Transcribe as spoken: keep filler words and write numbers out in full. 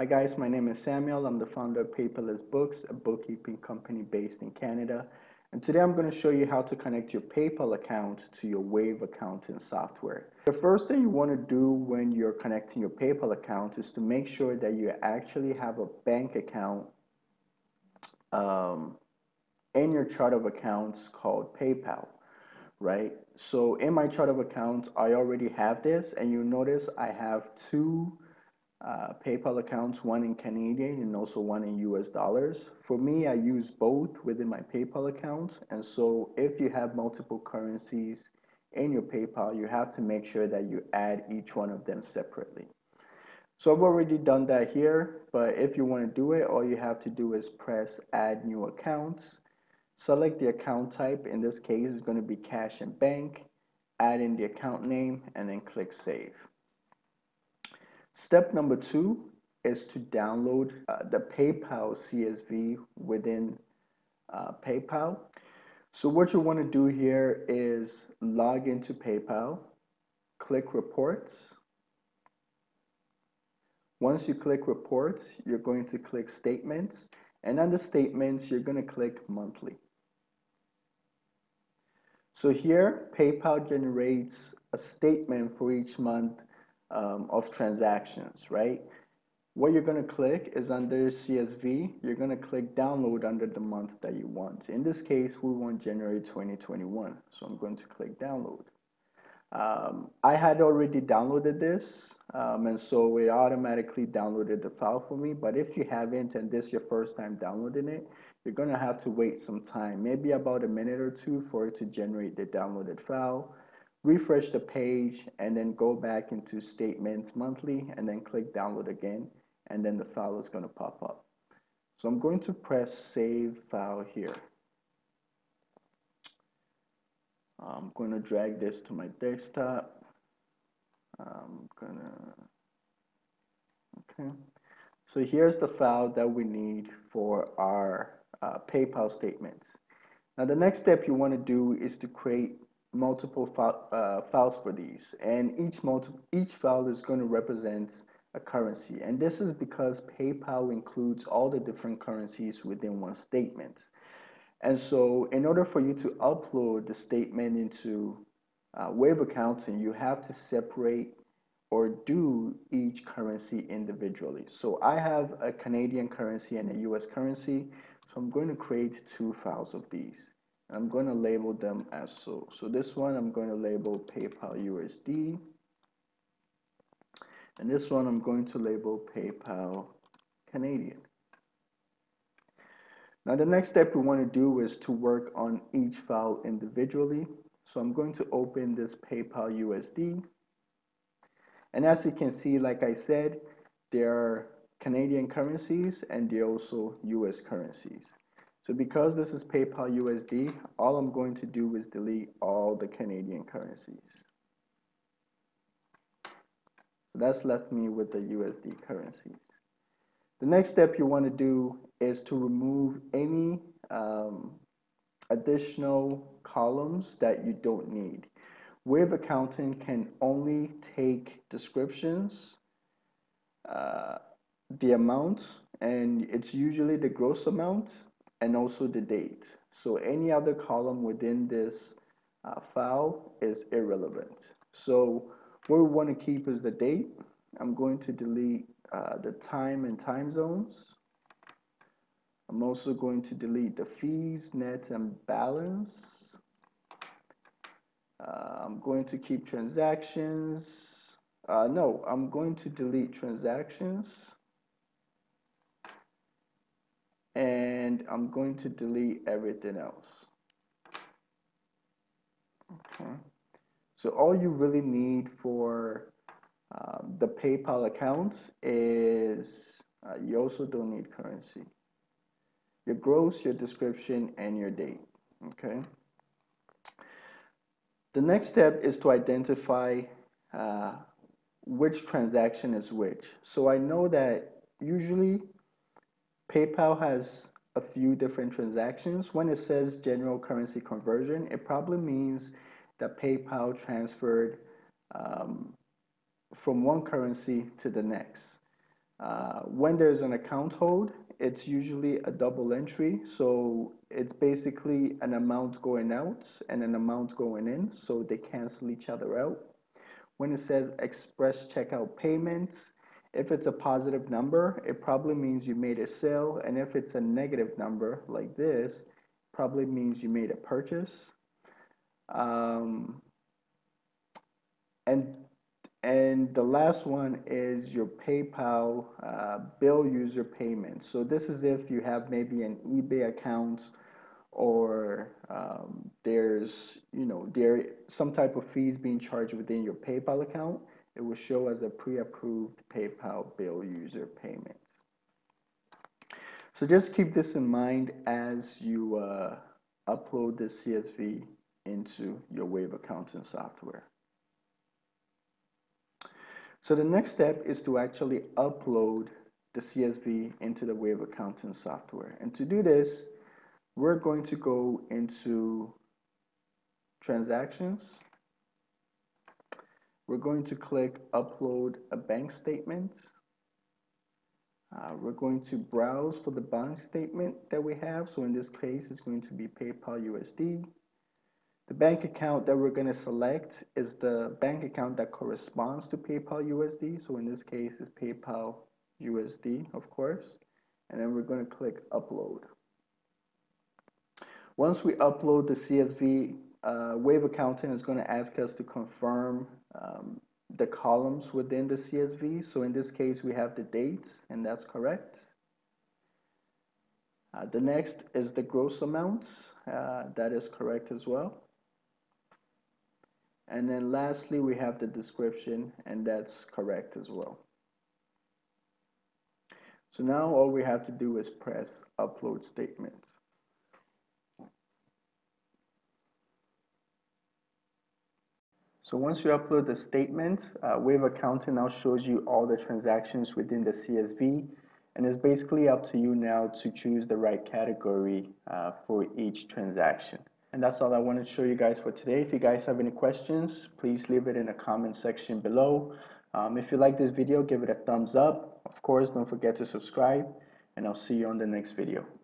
Hi guys, my name is Samuel. I'm the founder of Paperless Books, a bookkeeping company based in Canada. And today I'm going to show you how to connect your PayPal account to your Wave accounting software. The first thing you want to do when you're connecting your PayPal account is to make sure that you actually have a bank account um, in your chart of accounts called PayPal, right? So in my chart of accounts, I already have this, and you notice I have two Uh, PayPal accounts, one in Canadian and also one in U S dollars. For me, I use both within my PayPal account, and so if you have multiple currencies in your PayPal, you have to make sure that you add each one of them separately. So I've already done that here, but if you want to do it, all you have to do is press add new accounts, select the account type. In this case, it's going to be cash and bank, add in the account name, and then click save. Step number two is to download uh, the PayPal C S V within uh, PayPal. So what you want to do here is log into PayPal, click Reports. Once you click Reports, you're going to click Statements, and under Statements, you're going to click Monthly. So here, PayPal generates a statement for each month Um, of transactions, right? What you're going to click is under C S V, you're going to click download under the month that you want. In this case, we want January twenty twenty-one, so I'm going to click download. Um, I had already downloaded this, um, and so it automatically downloaded the file for me, but if you haven't and this is your first time downloading it, you're going to have to wait some time, maybe about a minute or two, for it to generate the downloaded file. Refresh the page and then go back into Statements Monthly and then click download again, and then the file is going to pop up. So I'm going to press save file here. I'm going to drag this to my desktop. I'm gonna okay so here's the file that we need for our uh, PayPal statements. Now the next step you want to do is to create multiple file, uh, files for these, and each multiple each file is going to represent a currency, and this is because PayPal includes all the different currencies within one statement. And so in order for you to upload the statement into uh, Wave accounting, you have to separate or do each currency individually. So I have a Canadian currency and a U S currency, so I'm going to create two files of these. I'm going to label them as so. So this one I'm going to label PayPal U S D, and this one I'm going to label PayPal Canadian. Now the next step we want to do is to work on each file individually. So I'm going to open this PayPal U S D, and as you can see, like I said, there are Canadian currencies and there are also U S currencies. So because this is PayPal U S D, all I'm going to do is delete all the Canadian currencies. So that's left me with the U S D currencies. The next step you want to do is to remove any um, additional columns that you don't need. Wave accounting can only take descriptions, uh, the amounts, and it's usually the gross amount, and also the date. So any other column within this uh, file is irrelevant. So what we want to keep is the date. I'm going to delete uh, the time and time zones. I'm also going to delete the fees, net, and balance. Uh, I'm going to keep transactions. Uh, no, I'm going to delete transactions. And I'm going to delete everything else. Okay. So all you really need for um, the PayPal account is uh, you also don't need currency, your gross, your description, and your date. Okay. The next step is to identify uh, which transaction is which. So I know that usually PayPal has a few different transactions. When it says general currency conversion, it probably means that PayPal transferred um, from one currency to the next. Uh, when there's an account hold, it's usually a double entry. So it's basically an amount going out and an amount going in, so they cancel each other out. When it says express checkout payments, if it's a positive number, it probably means you made a sale. And if it's a negative number like this, probably means you made a purchase. Um, and And the last one is your PayPal uh, bill user payment. So this is if you have maybe an eBay account, or um, there's, you know, there some type of fees being charged within your PayPal account, it will show as a pre-approved PayPal bill user payment. So just keep this in mind as you uh, upload this C S V into your Wave accounting software. So the next step is to actually upload the C S V into the Wave accounting software. And to do this, we're going to go into transactions. We're going to click upload a bank statement. Uh, we're going to browse for the bank statement that we have. So in this case, it's going to be PayPal U S D. The bank account that we're going to select is the bank account that corresponds to PayPal U S D. So in this case, it's PayPal U S D, of course. And then we're going to click upload. Once we upload the C S V, uh, Wave Accounting is going to ask us to confirm um, the columns within the C S V. So in this case, we have the date, and that's correct. Uh, the next is the gross amounts. Uh, that is correct as well. And then lastly, we have the description, and that's correct as well. So now all we have to do is press upload statement. So once you upload the statement, uh, Wave Accounting now shows you all the transactions within the C S V, and it's basically up to you now to choose the right category uh, for each transaction. And that's all I wanted to show you guys for today. If you guys have any questions, please leave it in the comment section below. Um, if you like this video, give it a thumbs up. Of course, don't forget to subscribe, and I'll see you on the next video.